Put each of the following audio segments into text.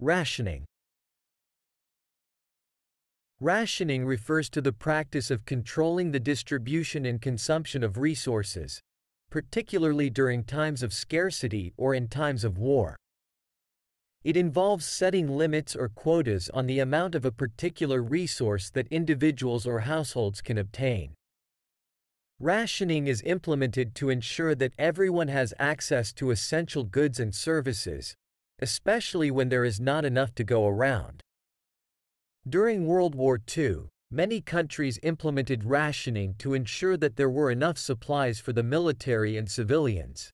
Rationing. Rationing refers to the practice of controlling the distribution and consumption of resources, particularly during times of scarcity or in times of war. It involves setting limits or quotas on the amount of a particular resource that individuals or households can obtain. Rationing is implemented to ensure that everyone has access to essential goods and services, especially when there is not enough to go around. During World War II, many countries implemented rationing to ensure that there were enough supplies for the military and civilians.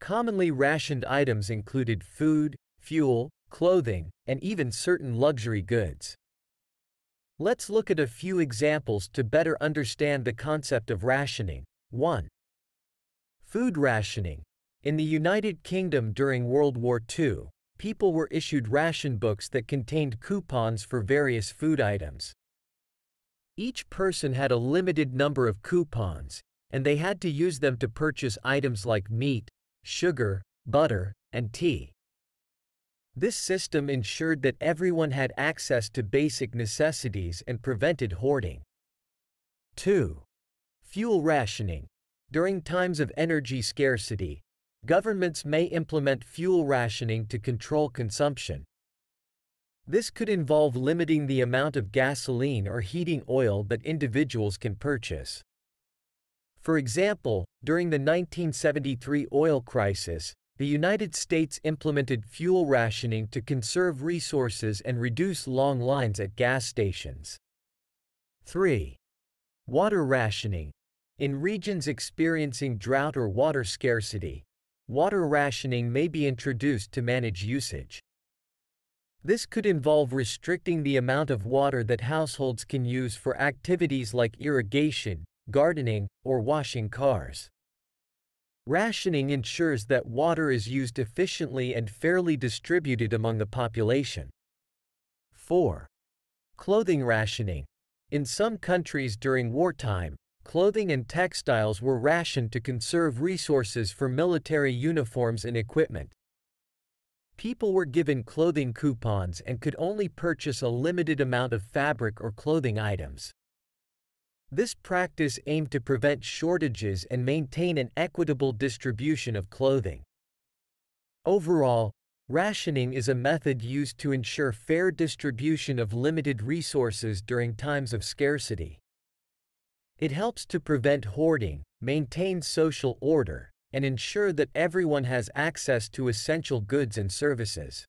Commonly rationed items included food, fuel, clothing, and even certain luxury goods. Let's look at a few examples to better understand the concept of rationing. 1. Food rationing. In the United Kingdom during World War II, people were issued ration books that contained coupons for various food items. Each person had a limited number of coupons, and they had to use them to purchase items like meat, sugar, butter, and tea. This system ensured that everyone had access to basic necessities and prevented hoarding. 2. Fuel rationing. During times of energy scarcity, governments may implement fuel rationing to control consumption. This could involve limiting the amount of gasoline or heating oil that individuals can purchase. For example, during the 1973 oil crisis, the United States implemented fuel rationing to conserve resources and reduce long lines at gas stations. 3. Water rationing. In regions experiencing drought or water scarcity, water rationing may be introduced to manage usage. This could involve restricting the amount of water that households can use for activities like irrigation, gardening, or washing cars. Rationing ensures that water is used efficiently and fairly distributed among the population. 4. Clothing rationing. In some countries during wartime, clothing and textiles were rationed to conserve resources for military uniforms and equipment. People were given clothing coupons and could only purchase a limited amount of fabric or clothing items. This practice aimed to prevent shortages and maintain an equitable distribution of clothing. Overall, rationing is a method used to ensure fair distribution of limited resources during times of scarcity. It helps to prevent hoarding, maintain social order, and ensure that everyone has access to essential goods and services.